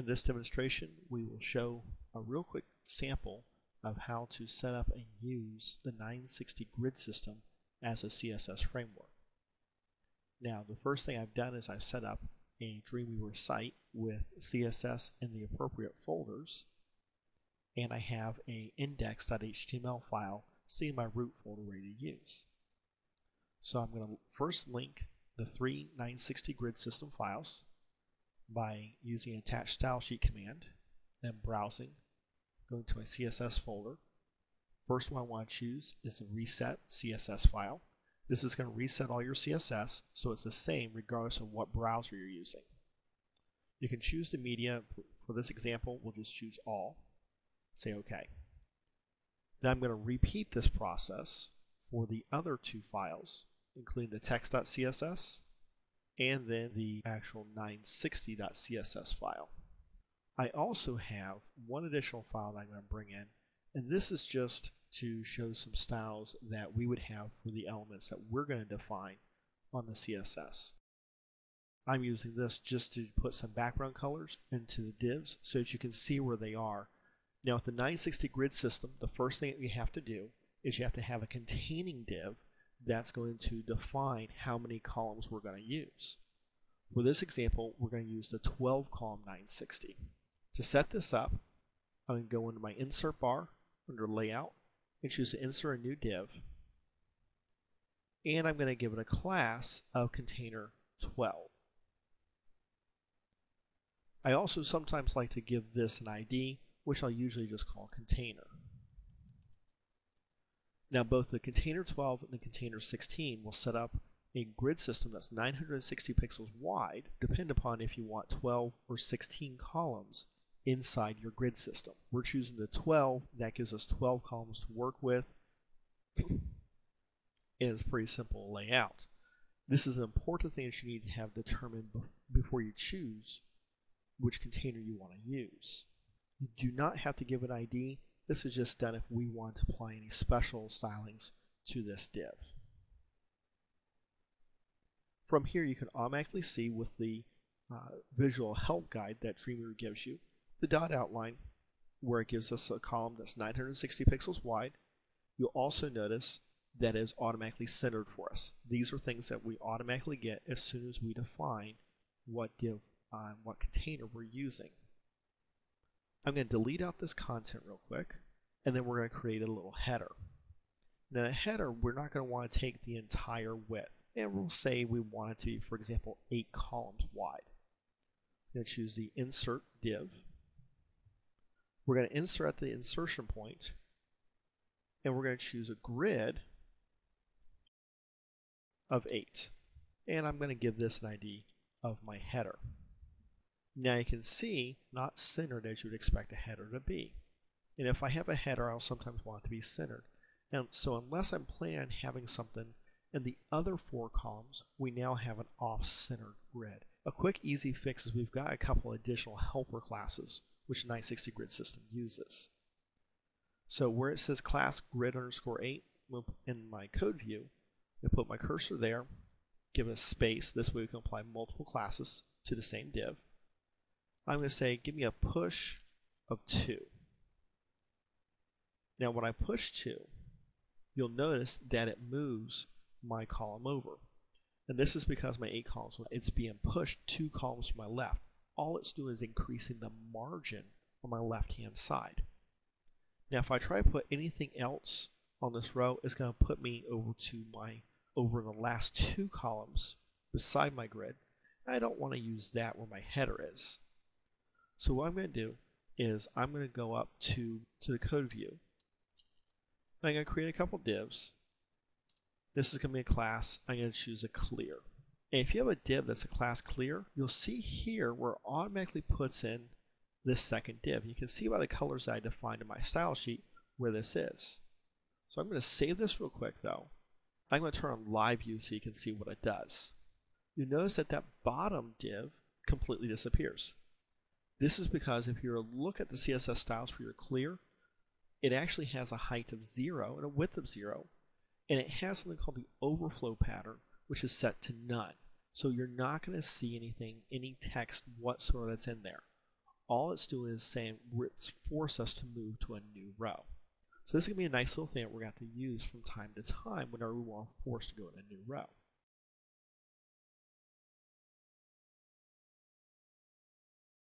In this demonstration, we will show a real quick sample of how to set up and use the 960 Grid System as a CSS framework. Now, the first thing I've done is I've set up a Dreamweaver site with CSS in the appropriate folders, and I have an index.html file sitting in my root folder ready to use. So I'm going to first link the three 960 Grid System files by using attach style sheet command, then browsing, going to my CSS folder. First one I want to choose is the Reset CSS file. This is going to reset all your CSS, so it's the same regardless of what browser you're using. You can choose the media. For this example, we'll just choose all. Say OK. Then I'm going to repeat this process for the other two files, including the text.css and then the actual 960.css file. I also have one additional file that I'm going to bring in, and this is just to show some styles that we would have for the elements that we're going to define on the CSS. I'm using this just to put some background colors into the divs so that you can see where they are. Now with the 960 Grid System, the first thing that you have to do is you have to have a containing div that's going to define how many columns we're going to use. For this example, we're going to use the 12 column 960. To set this up, I'm going to go into my insert bar under layout and choose to insert a new div, and I'm going to give it a class of container 12. I also sometimes like to give this an ID, which I'll usually just call container. Now both the container 12 and the container 16 will set up a grid system that's 960 pixels wide, depending upon if you want 12 or 16 columns inside your grid system. We're choosing the 12, that gives us 12 columns to work with. It's pretty simple layout. This is an important thing that you need to have determined before you choose which container you want to use. You do not have to give an ID. This is just done if we want to apply any special stylings to this div. From here you can automatically see with the visual help guide that Dreamweaver gives you, the dot outline where it gives us a column that's 960 pixels wide. You'll also notice that it is automatically centered for us. These are things that we automatically get as soon as we define what div, what container we're using. I'm going to delete out this content real quick, and then we're going to create a little header. Now a header, we're not going to want to take the entire width, and we'll say we want it to be, for example, 8 columns wide. I'm going to choose the insert div. We're going to insert at the insertion point, and we're going to choose a grid of 8. And I'm going to give this an ID of my header. Now you can see, not centered as you would expect a header to be. And if I have a header, I'll sometimes want it to be centered. And so unless I'm planning on having something in the other 4 columns, we now have an off-centered grid. A quick easy fix is we've got a couple additional helper classes which 960 Grid System uses. So where it says class grid underscore 8 in my code view, I put my cursor there, give it a space, this way we can apply multiple classes to the same div. I'm going to say give me a push of 2. Now when I push 2, you'll notice that it moves my column over. And this is because my 8 columns, it's being pushed 2 columns to my left. All it's doing is increasing the margin on my left hand side. Now if I try to put anything else on this row, it's going to put me over the last 2 columns beside my grid. I don't want to use that where my header is. So what I'm going to do is I'm going to go up to the code view. I'm going to create a couple divs. This is going to be a class. I'm going to choose a clear. And if you have a div that's a class clear, you'll see here where it automatically puts in this second div. You can see by the colors that I defined in my style sheet where this is. So I'm going to save this real quick though. I'm going to turn on live view so you can see what it does. You'll notice that that bottom div completely disappears. This is because if you look at the CSS styles for your clear, it actually has a height of 0 and a width of 0, and it has something called the overflow pattern, which is set to none. So you're not going to see anything, any text whatsoever that's in there. all it's doing is saying it's forced us to move to a new row. So this is going to be a nice little thing that we're going to have to use from time to time whenever we want to force to go in a new row.